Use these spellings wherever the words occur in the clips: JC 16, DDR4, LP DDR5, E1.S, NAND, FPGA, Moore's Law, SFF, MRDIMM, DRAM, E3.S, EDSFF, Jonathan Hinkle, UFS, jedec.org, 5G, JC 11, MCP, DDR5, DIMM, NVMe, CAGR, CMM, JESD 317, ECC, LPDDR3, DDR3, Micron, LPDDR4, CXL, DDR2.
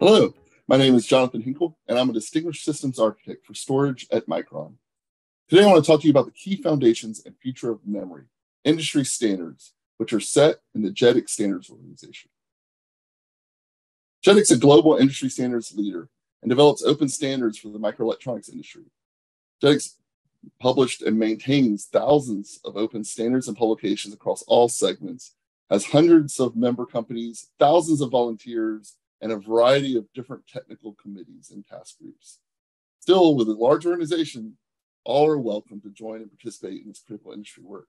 Hello, my name is Jonathan Hinkle, and I'm a Distinguished Systems Architect for Storage at Micron. Today, I want to talk to you about the key foundations and future of memory, industry standards, which are set in the JEDEC standards organization. JEDEC is a global industry standards leader and develops open standards for the microelectronics industry. JEDEC published and maintains thousands of open standards and publications across all segments, has hundreds of member companies, thousands of volunteers, and a variety of different technical committees and task groups. Still, with a large organization, all are welcome to join and participate in this critical industry work.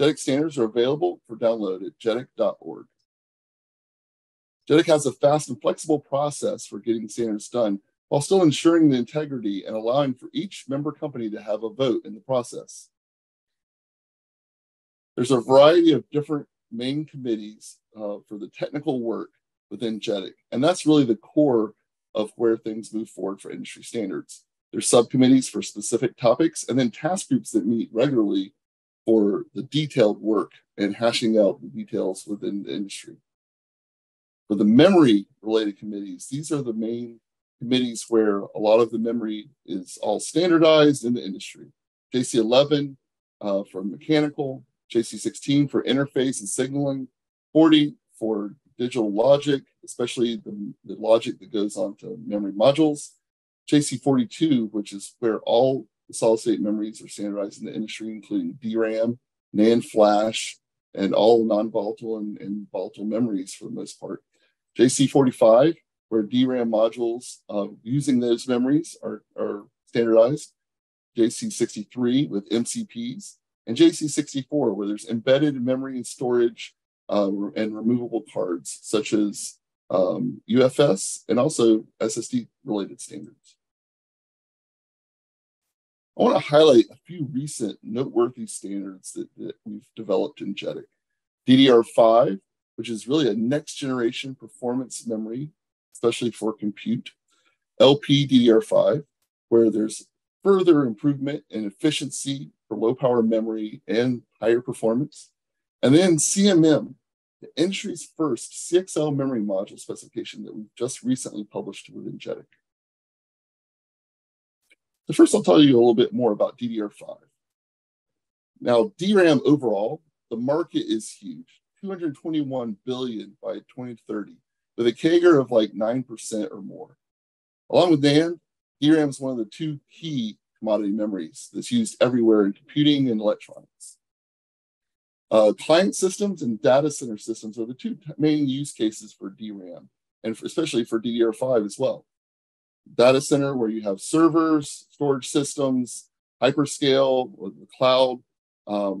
JEDEC standards are available for download at jedec.org. JEDEC has a fast and flexible process for getting standards done while still ensuring the integrity and allowing for each member company to have a vote in the process. There's a variety of different main committees for the technical work within JEDEC, and that's really the core of where things move forward for industry standards. There's subcommittees for specific topics, and then task groups that meet regularly for the detailed work and hashing out the details within the industry. For the memory-related committees, these are the main committees where a lot of the memory is all standardized in the industry. JC 11 for mechanical, JC 16 for interface and signaling, 40 for digital logic, especially the logic that goes on to memory modules, JC 42, which is where all the solid-state memories are standardized in the industry, including DRAM, NAND flash, and all non-volatile and volatile memories for the most part. JC 45, where DRAM modules using those memories are standardized. JC 63 with MCPs, and JC 64, where there's embedded memory and storage and removable cards, such as UFS and also SSD-related standards. I want to highlight a few recent noteworthy standards that we've developed in JEDEC. DDR5, which is really a next-generation performance memory, especially for compute. LPDDR5, where there's further improvement in efficiency for low-power memory and higher performance. And then CMM, the industry's first CXL memory module specification that we've just recently published within JEDEC. So first, I'll tell you a little bit more about DDR5. Now, DRAM overall, the market is huge, $221 billion by 2030, with a CAGR of like 9% or more. Along with NAND, DRAM is one of the two key commodity memories that's used everywhere in computing and electronics. Client systems and data center systems are the two main use cases for DRAM, and especially for DDR5 as well. Data center, where you have servers, storage systems, hyperscale, or the cloud.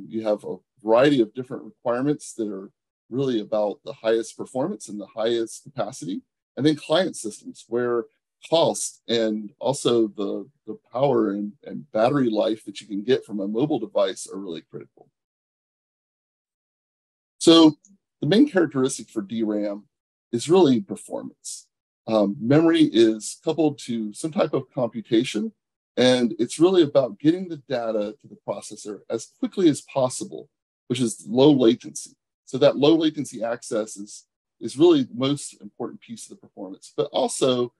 You have a variety of different requirements that are really about the highest performance and the highest capacity. And then client systems, where cost and also the power and battery life that you can get from a mobile device are really critical. So the main characteristic for DRAM is really performance. Memory is coupled to some type of computation, and it's really about getting the data to the processor as quickly as possible, which is low latency. So that low latency access is really the most important piece of the performance, but also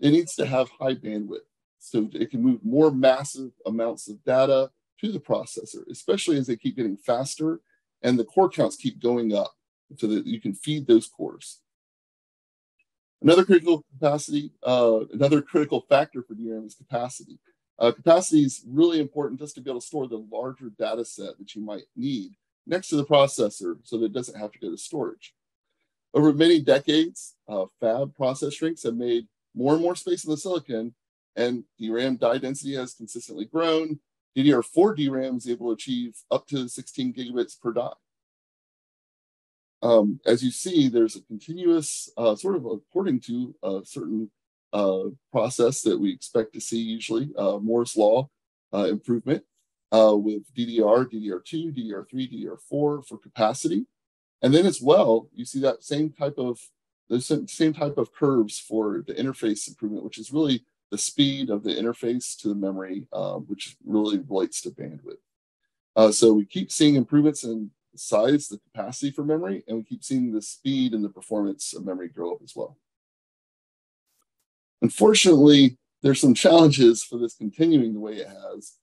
it needs to have high bandwidth so it can move more massive amounts of data to the processor, especially as they keep getting faster and the core counts keep going up so that you can feed those cores. Another critical factor for DRAM is capacity. Capacity is really important just to be able to store the larger data set that you might need next to the processor so that it doesn't have to go to storage. Over many decades, fab process shrinks have made more and more space in the silicon, and DRAM die density has consistently grown. DDR4 DRAM is able to achieve up to 16 gigabits per die. As you see, there's a continuous sort of according to a certain process that we expect to see usually, Moore's Law improvement with DDR, DDR2, DDR3, DDR4 for capacity. And then as well, you see that same type of curves for the interface improvement, which is really the speed of the interface to the memory, which really relates to bandwidth. So we keep seeing improvements in size, the capacity for memory, and we keep seeing the speed and the performance of memory grow up as well. Unfortunately, there's some challenges for this continuing the way it has,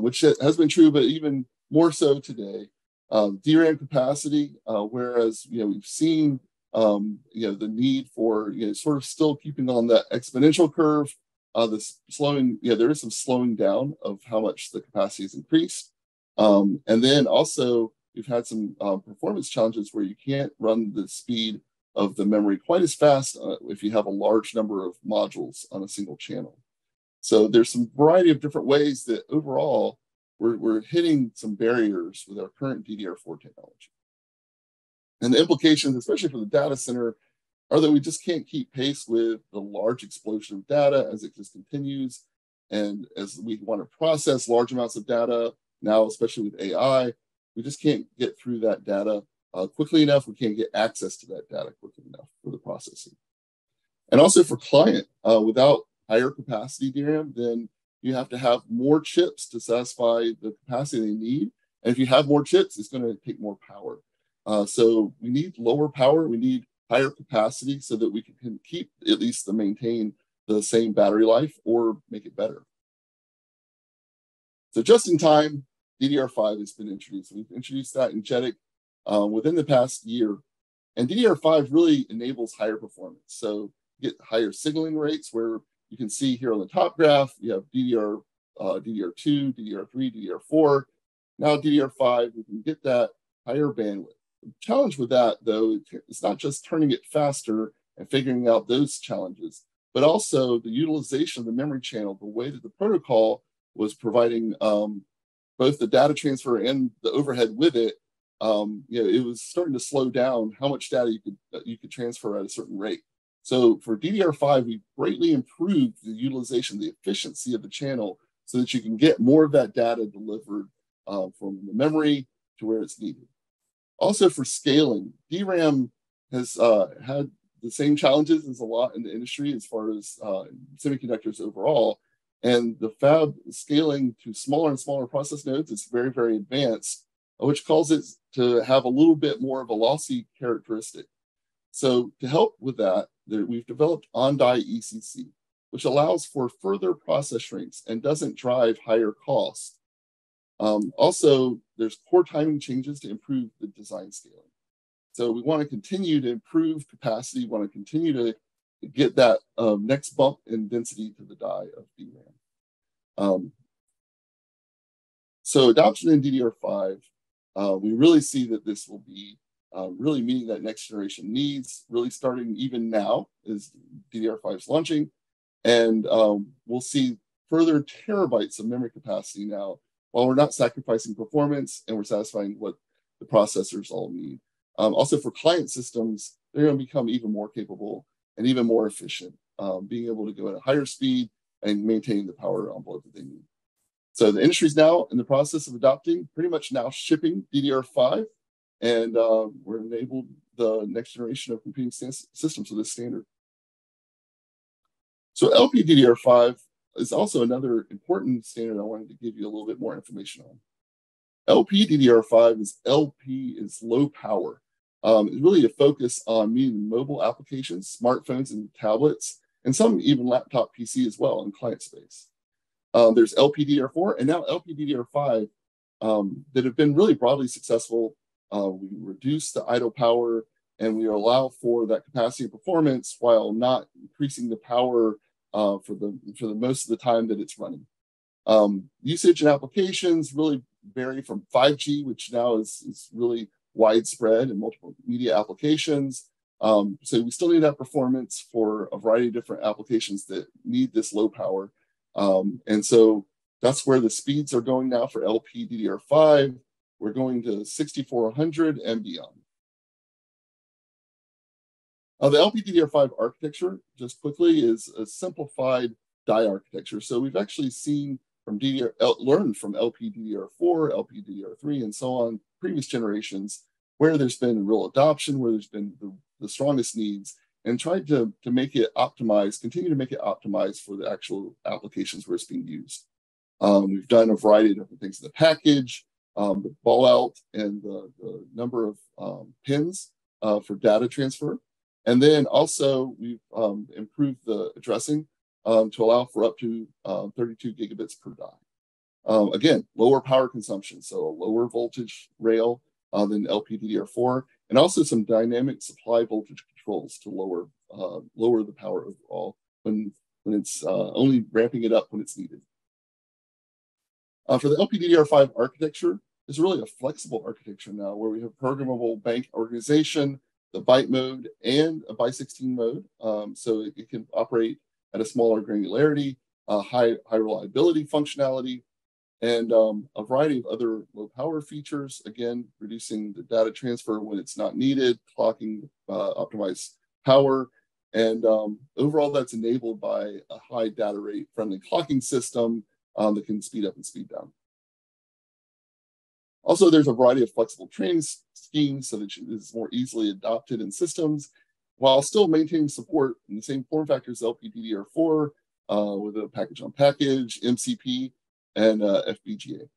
which has been true, but even more so today. DRAM capacity, whereas we've seen the need for sort of still keeping on that exponential curve. This slowing, there is some slowing down of how much the capacity has increased, and then also we've had some performance challenges where you can't run the speed of the memory quite as fast if you have a large number of modules on a single channel. So there's some variety of different ways that overall we're hitting some barriers with our current DDR4 technology. And the implications, especially for the data center, are that we just can't keep pace with the large explosion of data as it just continues. And as we want to process large amounts of data now, especially with AI, we just can't get through that data quickly enough. We can't get access to that data quickly enough for the processing. And also for client, without higher capacity DRAM, then you have to have more chips to satisfy the capacity they need. And if you have more chips, it's going to take more power. So we need lower power. We need higher capacity so that we can keep at least maintain the same battery life or make it better. So just in time, DDR5 has been introduced. We've introduced that in JEDEC within the past year. And DDR5 really enables higher performance. So you get higher signaling rates, where you can see here on the top graph, you have DDR2, DDR3, DDR4. Now DDR5, we can get that higher bandwidth. The challenge with that, though, it's not just turning it faster and figuring out those challenges, but also the utilization of the memory channel, the way that the protocol was providing both the data transfer and the overhead with it. It was starting to slow down how much data you could transfer at a certain rate. So for DDR5, we greatly improved the utilization, the efficiency of the channel, so that you can get more of that data delivered from the memory to where it's needed. Also for scaling, DRAM has had the same challenges as a lot in the industry as far as semiconductors overall. And the fab scaling to smaller and smaller process nodes is very, very advanced, which causes it to have a little bit more of a lossy characteristic. So to help with that, we've developed on-die ECC, which allows for further process shrinks and doesn't drive higher costs. Also, there's core timing changes to improve the design scaling. So we want to continue to improve capacity. We want to continue to get that next bump in density to the die of DRAM. So adoption in DDR5, we really see that this will be really meeting that next generation needs, really starting even now as DDR5's launching. And we'll see further terabytes of memory capacity now, while we're not sacrificing performance and we're satisfying what the processors all need. Also for client systems, they're going to become even more capable and even more efficient, being able to go at a higher speed and maintain the power envelope that they need. So the industry is now in the process of adopting, pretty much now shipping DDR5, and we're enabled the next generation of computing systems with this standard. So LPDDR5 is also another important standard I wanted to give you a little bit more information on. LPDDR5 is low power. It's really a focus on meeting mobile applications, smartphones and tablets, and some even laptop PC as well in client space. There's LPDDR4 and now LPDDR5 that have been really broadly successful. We reduce the idle power and we allow for that capacity and performance while not increasing the power for the most of the time that it's running. Usage and applications really vary from 5G, which now is really widespread in multiple media applications. So we still need that performance for a variety of different applications that need this low power. And so that's where the speeds are going now for LPDDR5. We're going to 6400 and beyond. The LPDDR5 architecture, just quickly, is a simplified die architecture. So we've actually seen from learned from LPDDR4, LPDDR3, and so on, previous generations, where there's been real adoption, where there's been the strongest needs, and tried to make it optimized, continue to make it optimized for the actual applications where it's being used. We've done a variety of different things in the package, the ball out, and the number of pins for data transfer. And then also we've improved the addressing. to allow for up to 32 gigabits per die. Again, lower power consumption, so a lower voltage rail than LPDDR4, and also some dynamic supply voltage controls to lower the power overall when it's only ramping it up when it's needed. For the LPDDR5 architecture, it's really a flexible architecture now where we have programmable bank organization, the byte mode, and a by 16 mode. So it can operate at a smaller granularity, high reliability functionality, and a variety of other low power features. Again, reducing the data transfer when it's not needed, clocking optimized power. And overall, that's enabled by a high data rate friendly clocking system that can speed up and speed down. Also, there's a variety of flexible training schemes so that it is more easily adopted in systems while still maintaining support in the same form factors LPDDR4 with a package on package, MCP, and FPGA.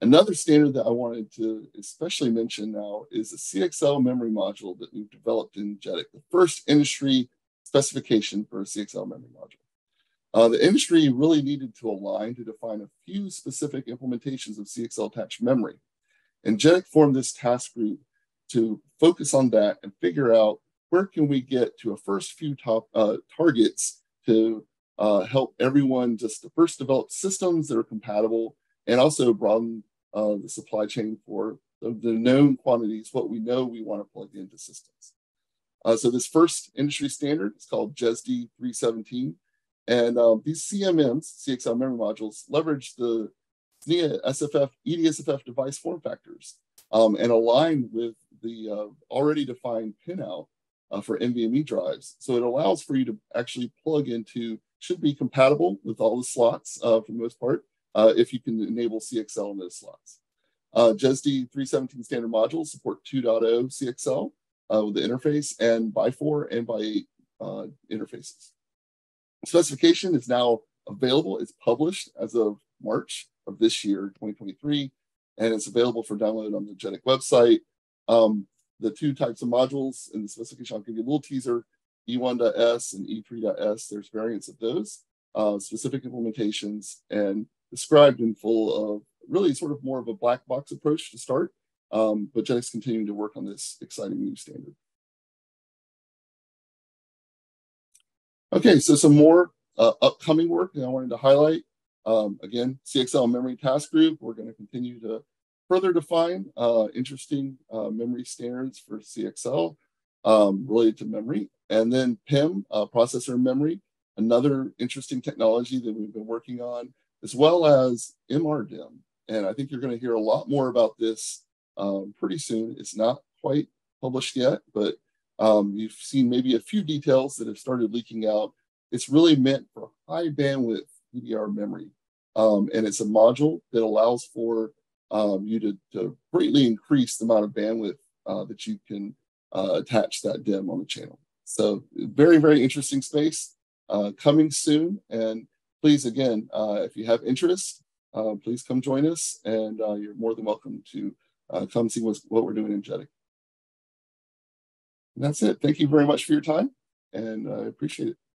Another standard that I wanted to especially mention now is the CXL memory module that we've developed in JEDEC, the first industry specification for a CXL memory module. The industry really needed to align to define a few specific implementations of CXL attached memory. And JEDEC formed this task group to focus on that and figure out where can we get to a first few top targets to help everyone just to first develop systems that are compatible and also broaden the supply chain for the known quantities, what we know we want to plug into systems. So this first industry standard is called JESD 317. And these CMMs, CXL memory modules, leverage the SFF, EDSFF device form factors and align with the already defined pinout for NVMe drives. So it allows for you to actually plug into, should be compatible with all the slots for the most part, if you can enable CXL in those slots. JESD 317 standard modules support 2.0 CXL with the interface and x4 and x8 interfaces. Specification is now available. It's published as of March of this year, 2023, and it's available for download on the JEDEC website. The two types of modules in the specification, I'll give you a little teaser, E1.S and E3.S, there's variants of those, specific implementations, and described in full of really sort of more of a black box approach to start, but JEDEC's continuing to work on this exciting new standard. Okay, so some more upcoming work that I wanted to highlight. Again, CXL Memory Task Group, we're going to continue to further define interesting memory standards for CXL related to memory. And then PIM, processor memory, another interesting technology that we've been working on, as well as MRDIMM. And I think you're going to hear a lot more about this pretty soon. It's not quite published yet, but you've seen maybe a few details that have started leaking out. It's really meant for high bandwidth DDR memory. And it's a module that allows for you to greatly increase the amount of bandwidth that you can attach that DIMM on the channel. So very, very interesting space coming soon. And please, again, if you have interest, please come join us. And you're more than welcome to come see what we're doing in JEDEC. And that's it. Thank you very much for your time, and I appreciate it.